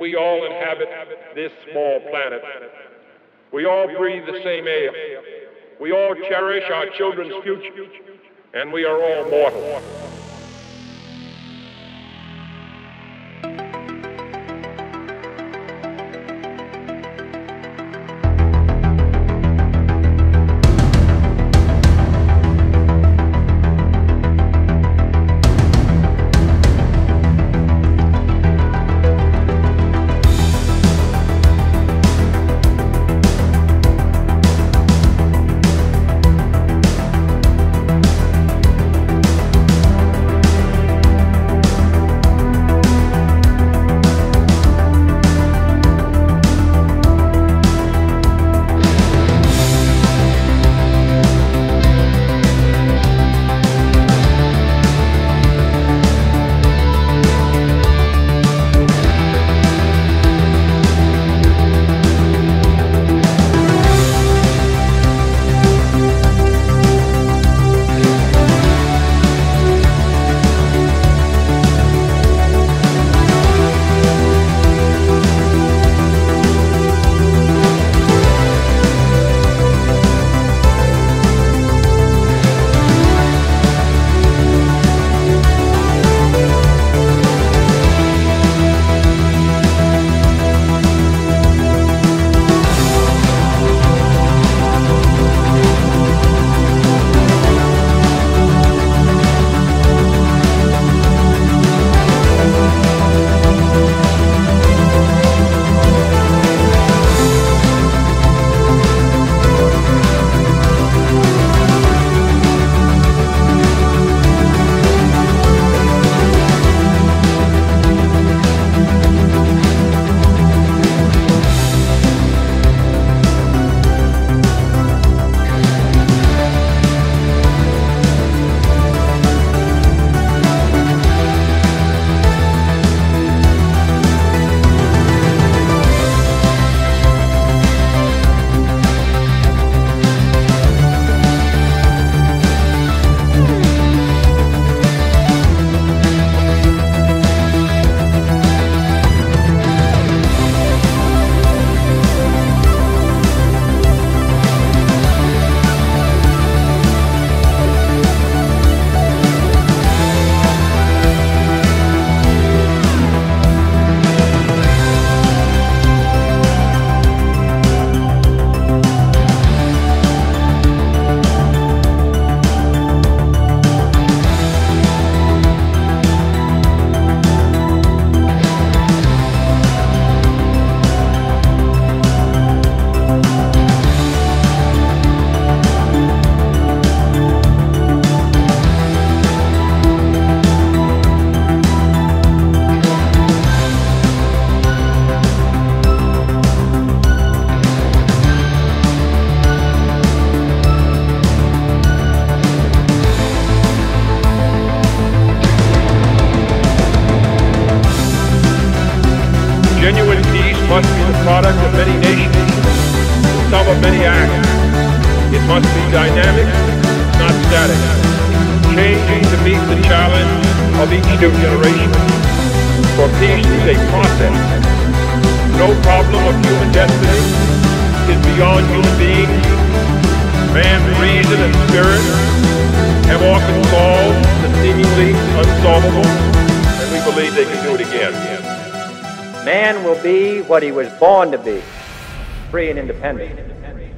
We all inhabit this small planet. We all breathe the same air. We all cherish our children's future, and we are all mortal. Genuine peace must be the product of many nations, the sum of many acts. It must be dynamic, not static, changing to meet the challenge of each new generation. For peace is a process. No problem of human destiny is beyond human beings. Man's reason and spirit have often solved the seemingly unsolvable, and we believe they can do it again. Man will be what he was born to be, free and independent.